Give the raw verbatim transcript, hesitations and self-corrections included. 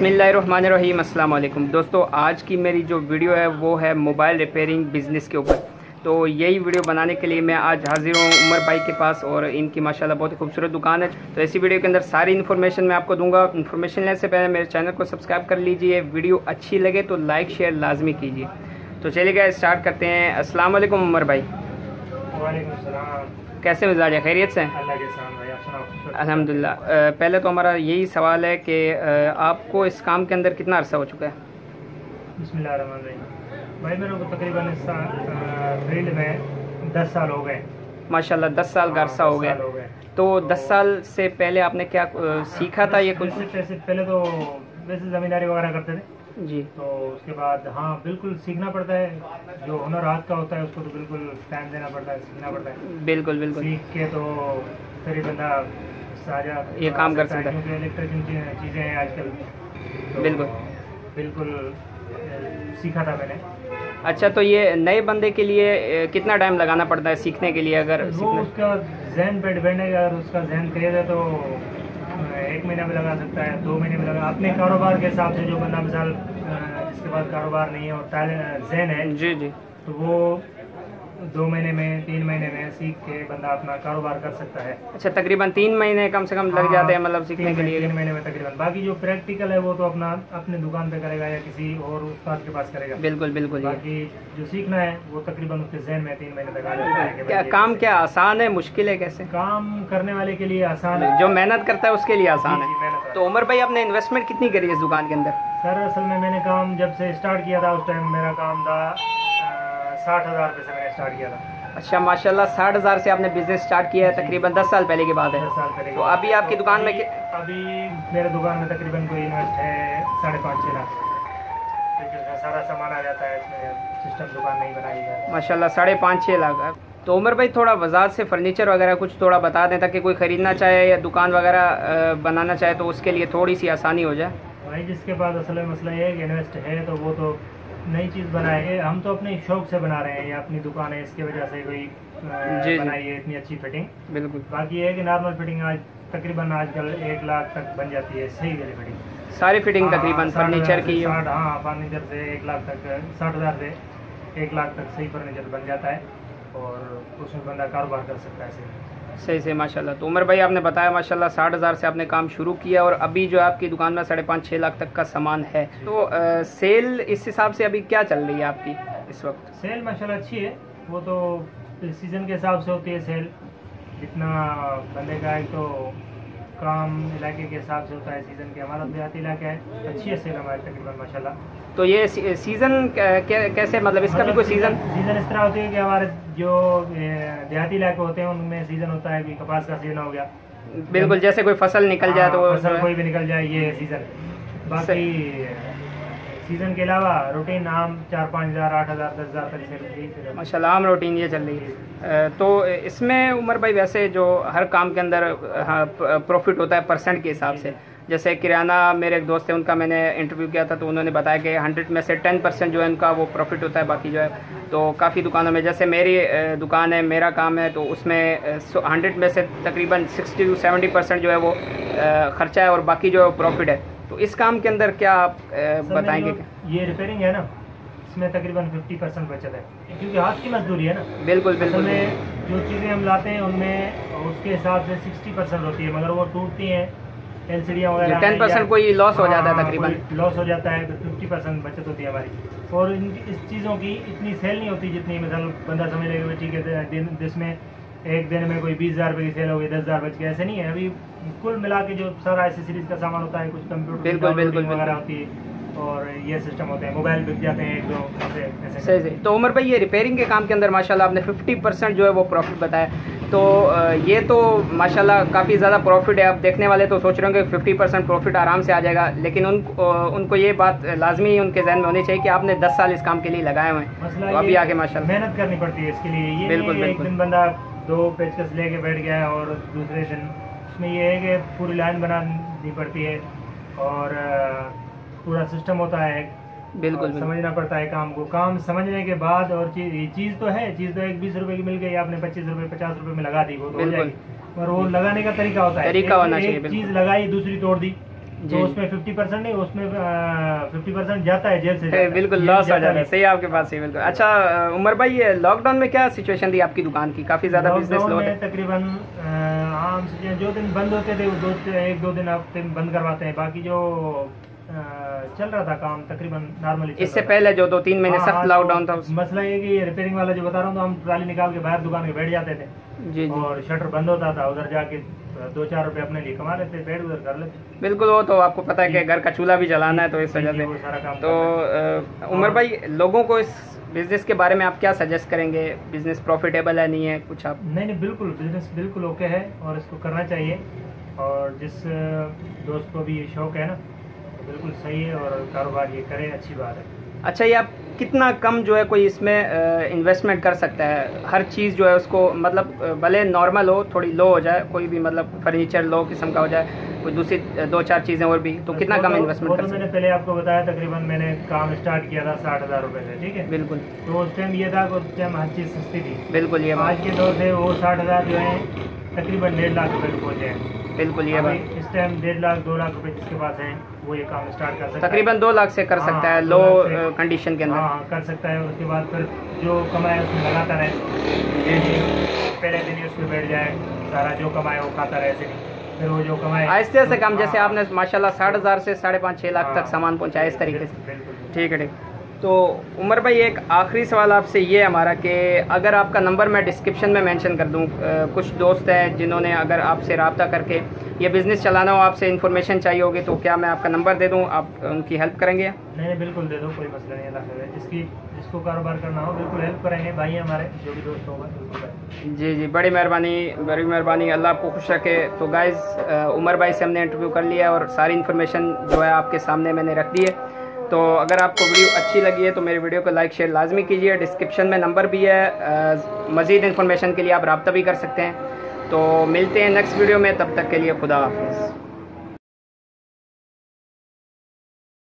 बिस्मिल्लाहिर्रहमानिर्रहीम। अस्सलाम वालेकुम दोस्तों, आज की मेरी जो वीडियो है वो है मोबाइल रिपेयरिंग बिज़नेस के ऊपर। तो यही वीडियो बनाने के लिए मैं आज हाजिर हूँ उमर भाई के पास, और इनकी माशाल्लाह बहुत ही खूबसूरत दुकान है। तो ऐसी वीडियो के अंदर सारी इन्फॉर्मेशन मैं आपको दूंगा। इन्फॉर्मेशन लेने से पहले मेरे चैनल को सब्सक्राइब कर लीजिए, वीडियो अच्छी लगे तो लाइक शेयर लाजमी कीजिए। तो चलिए स्टार्ट करते हैं। अस्सलाम वालेकुम उमर भाई। वालेकुम सलाम, कैसे मिजाज है? खैरियत से? अल्हम्दुलिल्लाह। पहले तो हमारा यही सवाल है कि आपको इस काम के अंदर कितना अरसा हो चुका है? बिस्मिल्लाहिर्रहमानिर्रहीम। भाई मेरे को तकरीबन इस फील्ड में दस साल हो गए। माशाल्लाह, दस साल का अरसा हो गया। तो दस साल से पहले आपने क्या सीखा था? ये कुछ पहले तो वैसे ज़मींदारी वगैरह करते थे जी। तो उसके बाद हाँ बिल्कुल सीखना पड़ता है, जो हुनर हाथ का होता है उसको तो बिल्कुल टाइम देना पड़ता है, सीखना पड़ता है। बिल्कुल बिल्कुल सीख के तो करीब बंदा सारा ये काम कर सकता है। इलेक्ट्रिक चीज़ें हैं आजकल तो बिल्कुल बिल्कुल सीखा था मैंने। अच्छा, तो ये नए बंदे के लिए कितना टाइम लगाना पड़ता है सीखने के लिए? अगर वो उसका जहन पे डिपेंड है, अगर उसका जहन तेज है तो एक महीने में लगा सकता है, दो महीने में लगा, अपने कारोबार के हिसाब से। जो बंदा मिसाल इसके बाद कारोबार नहीं है और जैन है जी जी, तो वो दो महीने में तीन महीने में सीख के बंदा अपना कारोबार कर सकता है। अच्छा, तकरीबन तीन महीने कम से कम लग जाते हैं मतलब सीखने के लिए? तीन महीने में तकरीबन। बाकी जो प्रैक्टिकल है वो तो अपना अपने दुकान पे करेगा या किसी और उस्ताद के पास करेगा। बिल्कुल बिल्कुल। बाकी जो सीखना है वो तकरीबन उसके जहन में तीन महीने लगा जाता है। काम क्या आसान है, मुश्किल है? कैसे? काम करने वाले के लिए आसान है, जो मेहनत करता है उसके लिए आसान है। तो उमर भाई, आपने इन्वेस्टमेंट कितनी करी इस दुकान के अंदर? सर असल में मैंने काम जब से स्टार्ट किया था उस टाइम मेरा काम था साठ हज़ार रुपये से मैंने स्टार्ट किया था। अच्छा माशाल्लाह, साठ हज़ार से आपने बिजनेस स्टार्ट किया है, तकरीबन दस साल पहले की बात है। दस साल पहले। तो अभी आपकी तो दुकान में कि... अभी मेरे दुकान में तकरीबन कोई इन्वेस्ट है साढ़े पाँच छः लाख, सारा सामान आ जाता है इसमें, सिस्टम दुकान नहीं बनाई है माशाल्लाह, साढ़े पाँच छः लाख। तो उमर भाई थोड़ा वजात से फर्नीचर वगैरह कुछ थोड़ा बता दें ताकि कोई ख़रीदना चाहे या दुकान वगैरह बनाना चाहे तो उसके लिए थोड़ी सी आसानी हो जाए। भाई जिसके पास असल में मसला ये है कि इन्वेस्ट है तो वो तो नई चीज़ बनाए, हम तो अपने शौक से बना रहे हैं या अपनी दुकान है इसकी वजह से कोई बनाई है इतनी अच्छी फिटिंग। बिल्कुल। बाकी है कि नॉर्मल फिटिंग आज तकरीबन आजकल एक लाख तक बन जाती है सही वाली फिटिंग, सारी फिटिंग तकरीबन फर्नीचर की। हाँ, फर्नीचर से एक लाख तक, साठ हज़ार से एक लाख तक सही फर्नीचर बन जाता है और उसमें बंदा कारोबार कर सकता है सही सही से माशाल्लाह। तो उमर भाई आपने बताया माशाल्लाह साठ हज़ार से आपने काम शुरू किया और अभी जो आपकी दुकान में साढ़े पाँच छः लाख तक का सामान है। तो आ, सेल इस हिसाब से अभी क्या चल रही है आपकी इस वक्त? सेल माशाल्लाह अच्छी है, वो तो सीज़न के हिसाब से होती है सेल, जितना बंदे का है तो काम इलाके के हिसाब से होता है, सीज़न के। हमारा देहाती इलाका है, अच्छी है सेल हमारे तकरीबन माशाल्लाह। तो ये सीज़न कैसे, मतलब इसका भी कोई सीज़न? सीज़न इस तरह होती है कि हमारे जो देहाती इलाके होते हैं उनमें सीज़न होता है कि कपास का सीज़न हो गया, बिल्कुल जैसे कोई फसल निकल जाए तो फसल कोई भी निकल जाए, ये सीज़न। बाकी सीज़न के अलावा रूटीन आम चार पाँच हज़ार आठ हज़ार दस हज़ार तक माशाल्लाह आम रूटीन ये चल रही है। तो इसमें उमर भाई वैसे जो हर काम के अंदर हाँ, प्रॉफिट होता है परसेंट के हिसाब से। जैसे किराना, मेरे एक दोस्त हैं उनका मैंने इंटरव्यू किया था तो उन्होंने बताया कि हंड्रेड में से टेन परसेंट जो है उनका वो प्रॉफिट होता है। बाकी जो है तो काफ़ी दुकानों में, जैसे मेरी दुकान है मेरा काम है तो उसमें हंड्रेड में से तकरीबन सिक्सटी टू सेवेंटी परसेंट जो है वो ख़र्चा है और बाकी जो है प्रॉफिट है। तो इस काम के अंदर क्या आप बताएँगे? ये रिपेयरिंग है ना, इसमें तकरीबन फिफ्टी परसेंट बचत है क्योंकि हाथ की मजदूरी है ना। बिल्कुल बिल्कुल। जो चीज़ें हम लाते हैं उनमें उसके हिसाब से सिक्सटी परसेंट होती है, मगर वो टूटती हैं एलसीडियाँ वगैरह, टेन परसेंट कोई लॉस हो जाता है तकरीबन, लॉस हो जाता है। फिफ्टी परसेंट बचत होती है हमारी और इन इस चीज़ों की इतनी सेल नहीं होती जितनी मतलब बंदा समझ लेगा ठीक है दिन जिसमें एक दिन में कोई बीस हज़ार रुपये की सेल हो गई, दस हज़ार बच गया, ऐसे नहीं है। अभी कुल मिला के जो सारा एसेसरीज का सामान होता है, कुछ कंप्यूटर वगैरह होती है और ये सिस्टम होते हैं, मोबाइल बिक जाते हैं एक दो ऐसे ऐसे सही सही। तो उमर भाई ये रिपेयरिंग के काम के अंदर माशाल्लाह आपने फिफ्टी परसेंट जो है वो प्रॉफिट बताया, तो ये तो माशाल्लाह काफ़ी ज़्यादा प्रॉफिट है। आप देखने वाले तो सोच रहे होंगे फिफ्टी परसेंट प्रॉफिट आराम से आ जाएगा, लेकिन उन उनको ये बात लाजमी उनके जहन में होनी चाहिए कि आपने दस साल इस काम के लिए लगाए हुए हैं तो अभी आगे माशाल्लाह मेहनत करनी पड़ती है इसके लिए। ये बिल्कुल बिल्कुल। बंदा दो पेचकस लेके बैठ गया है और दूसरे दिन उसमें यह है कि पूरी लाइन बनानी पड़ती है और पूरा सिस्टम होता है। बिल्कुल समझना पड़ता है काम को, काम समझने के बाद। और चीज़ चीज़ तो है, चीज़ तो एक बीस रुपए की मिल गई आपने पच्चीस रुपए पचास रुपए में लगा दी, वो तो हो जाएगी। और वो लगाने का तरीका होता है, तरीका होना चाहिए। चीज़ लगाई दूसरी तोड़ दी, तो उसमें फिफ्टी परसेंट नहीं, उसमें फिफ्टी परसेंट जाता है जेल से, बिल्कुल लॉस आ जाता है। सही आपके पास है, बिल्कुल। अच्छा उमर भाई, ये लॉकडाउन में क्या सिचुएशन थी आपकी दुकान की? काफी ज्यादा बिजनेस लो है तकरीबन, आम से जो दिन बंद होते थे वो दो एक दो दिन आप बंद करवाते हैं, बाकी जो चल रहा था काम तकरीबन नॉर्मली। इससे पहले जो दो तीन महीने सख्त लॉकडाउन था, मसला ये कि रिपेयरिंग वाला जो बता रहा हूँ, तो हम ट्राली निकाल के बाहर दुकान के बैठ जाते थे जी, और शटर बंद होता था, उधर जाके दो चार रुपए अपने लिए कमा लेते, पेट उधर कर लेते। बिल्कुल, वो तो आपको पता है कि घर का चूल्हा भी जलाना है, तो इस वजह से सारा काम। तो उमर भाई, लोगों को इस बिजनेस के बारे में आप क्या सजेस्ट करेंगे? बिजनेस प्रॉफिटेबल है नहीं है, कुछ आप? नहीं नहीं, बिल्कुल बिजनेस बिल्कुल ओके है और इसको करना चाहिए, और जिस दोस्त को भी ये शौक है ना, बिल्कुल सही है और कारोबार ये करें, अच्छी बात है। अच्छा, ये आप कितना कम जो है कोई इसमें इन्वेस्टमेंट कर सकता है? हर चीज़ जो है उसको, मतलब भले नॉर्मल हो, थोड़ी लो हो जाए, कोई भी मतलब फर्नीचर लो किस्म का हो जाए, कोई दूसरी दो चार चीज़ें और भी, तो कितना तो कम इन्वेस्टमेंट कर सकते हैं? मैंने पहले आपको बताया, तकरीबन मैंने काम स्टार्ट किया था साठ हज़ार रुपये से, ठीक है। बिल्कुल, तो उस टाइम ये था, उस टाइम हर चीज़ सस्ती थी। बिल्कुल, ये आज के दौर से वो साठ हज़ार जो है तकरीबन डेढ़ लाख रुपये पहुँच जाए। बिल्कुल, ये बात। इस टाइम डेढ़ लाख दो लाख रुपए जिसके पास हैं वो ये काम स्टार्ट कर सकता है, तकरीबन दो लाख से कर सकता है, लो कंडीशन के अंदर कर सकता है। उसके बाद फिर जो कमाए उसमें लगाता रहे, पहले दिन ही उसमें बैठ जाए, सारा जो कमाए वो खाता रहे, ऐसे नहीं, फिर वो जो कमाए आहिस्ते आहिस्ते काम, जैसे आपने माशाल्लाह साठ हज़ार से साढ़े पाँच छः लाख तक सामान पहुँचाया, इस तरीके से। ठीक है, ठीक। तो उमर भाई, एक आखिरी सवाल आपसे ये हमारा कि अगर आपका नंबर मैं डिस्क्रिप्शन में मेंशन कर दूं, कुछ दोस्त हैं जिन्होंने अगर आपसे रब्ता करके ये बिज़नेस चलाना हो, आपसे इन्फॉर्मेशन चाहिए होगी, तो क्या मैं आपका नंबर दे दूं, आप उनकी हेल्प करेंगे? नहीं नहीं, बिल्कुल दे दूँ, कोई मसला नहीं है। जिसकी जिसको कारोबार करना हो बिल्कुल हेल्प करेंगे, भाई हमारे जो भी दोस्त होगा। जी जी, बड़ी मेहरबानी, बड़ी मेहरबानी, अल्लाह आपको खुश रखे। तो गाइज़, उमर भाई से हमने इंटरव्यू कर लिया और सारी इन्फॉर्मेशन जो है आपके सामने मैंने रख दी है। तो अगर आपको वीडियो अच्छी लगी है तो मेरे वीडियो को लाइक शेयर लाजमी कीजिए, डिस्क्रिप्शन में नंबर भी है, मज़ीद इन्फॉर्मेशन के लिए आप रब्ता भी कर सकते हैं। तो मिलते हैं नेक्स्ट वीडियो में, तब तक के लिए खुदा हाफिज़।